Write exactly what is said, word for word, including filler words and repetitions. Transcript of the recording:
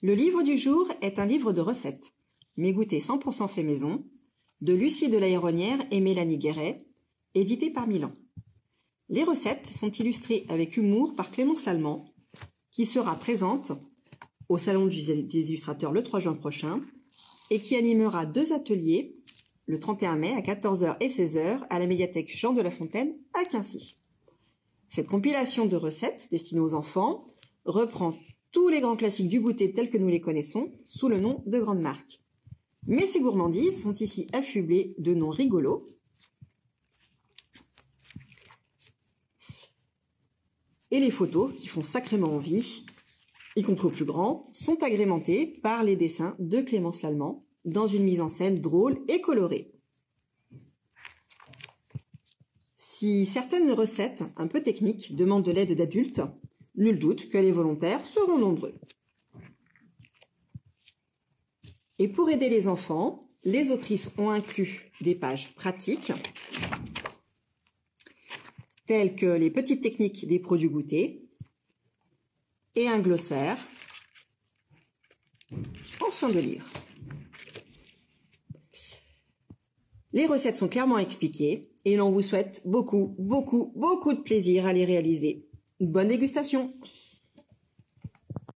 Le livre du jour est un livre de recettes. Mes goûters cent pour cent faits maison, de Lucie de La Héronnière et Mélanie Guéret, édité par Milan. Les recettes sont illustrées avec humour par Clémence Lallemand, qui sera présente au Salon des illustrateurs le trois juin prochain et qui animera deux ateliers le trente et un mai à quatorze heures et seize heures à la médiathèque Jean de La Fontaine à Quincy. Cette compilation de recettes destinée aux enfants reprend tous les grands classiques du goûter tels que nous les connaissons sous le nom de grandes marques. Mais ces gourmandises sont ici affublées de noms rigolos. Et les photos, qui font sacrément envie, y compris aux plus grands, sont agrémentées par les dessins de Clémence Lallemand dans une mise en scène drôle et colorée. Si certaines recettes un peu techniques demandent de l'aide d'adultes, nul doute que les volontaires seront nombreux. Et pour aider les enfants, les autrices ont inclus des pages pratiques, telles que les petites techniques des produits goûtés, et un glossaire en fin de livre. Les recettes sont clairement expliquées et l'on vous souhaite beaucoup, beaucoup, beaucoup de plaisir à les réaliser. Bonne dégustation!